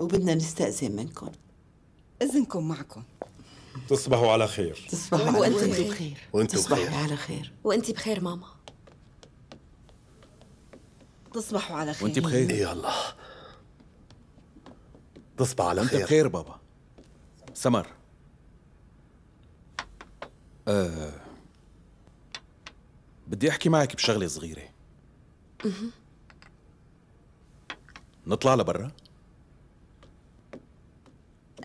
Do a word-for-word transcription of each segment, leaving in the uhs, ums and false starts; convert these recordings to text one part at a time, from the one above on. وبدنا نستأذن منكم. إذنكم معكم. تصبحوا على خير. تصبحوا على خير. وأنتم بخير. وأنتم بخير. على خير. وأنت بخير ماما. تصبحوا على خير. وأنت بخير. إي الله. تصبح على خير. أنت بخير بابا. سمر. آه. بدي أحكي معك بشغلة صغيرة. اها. نطلع لبرا؟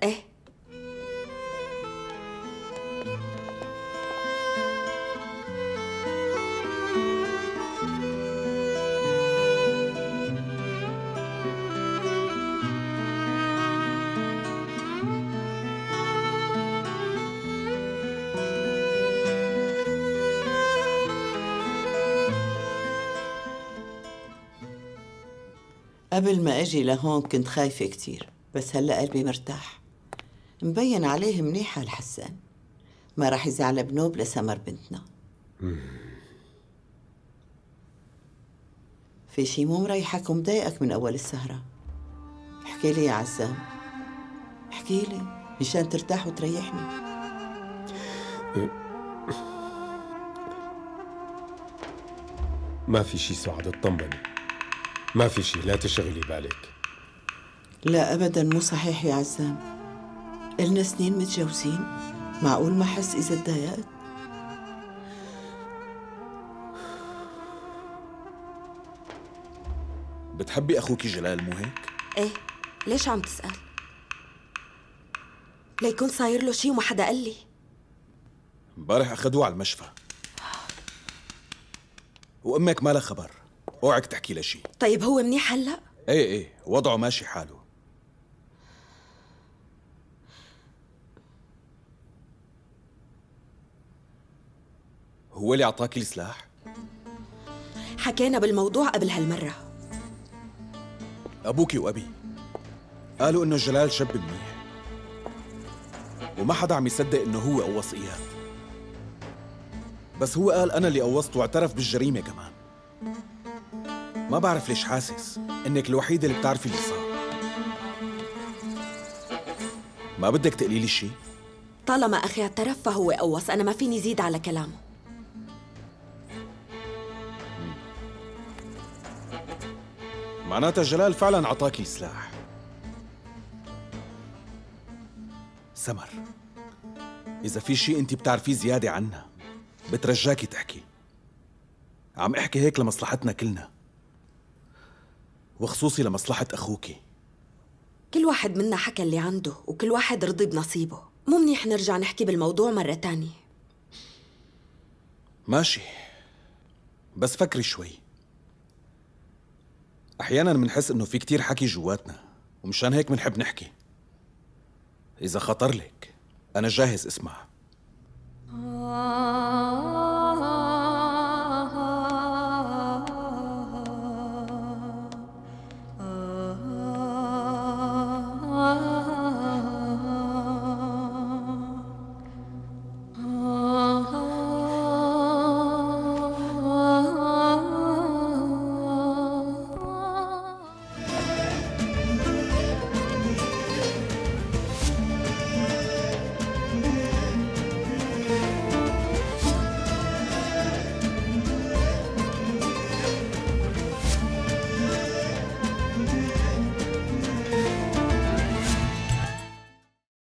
ايه قبل ما اجي لهون كنت خايفة كتير، بس هلا قلبي مرتاح. مبين عليه منيح هالحسان، ما راح يزعل بنوب لسمر بنتنا. في شي مو مريحك ومضايقك من اول السهرة؟ احكي لي يا عزام، احكي لي مشان ترتاح وتريحني. ما في شي سعد، اطمني، ما في شي، لا تشغلي بالك. لا أبداً مو صحيح يا عزام، إلنا سنين متجوزين، معقول ما أحس إذا تضايقت؟ بتحبي أخوكي جلال مو هيك؟ إيه، ليش عم تسأل؟ ليكون صاير له شي وما حدا قال لي. امبارح أخدوه على المشفى وأمك مالها خبر، اوعك تحكي له شيء. طيب هو منيح هلا؟ ايه ايه وضعه ماشي حاله. هو اللي اعطاكي السلاح؟ حكينا بالموضوع قبل هالمرة. ابوكي وابي قالوا انه جلال شاب منيح وما حدا عم يصدق انه هو قوص اياه، بس هو قال انا اللي قوصته واعترف بالجريمة كمان. ما بعرف ليش حاسس انك الوحيدة اللي بتعرفي اللي صار. ما بدك تقولي لي شيء؟ طالما اخي اعترف فهو قوص، انا ما فيني زيد على كلامه. معناتها جلال فعلا عطاكي السلاح. سمر، اذا في شيء انت بتعرفيه زيادة عنا بترجاكي تحكي. عم احكي هيك لمصلحتنا كلنا وخصوصي لمصلحة أخوكي. كل واحد منا حكى اللي عنده وكل واحد رضي بنصيبه، مو منيح نرجع نحكي بالموضوع مرة تانية. ماشي، بس فكري شوي. أحياناً منحس إنه في كتير حكي جواتنا ومشان هيك منحب نحكي. إذا خطر لك أنا جاهز أسمع.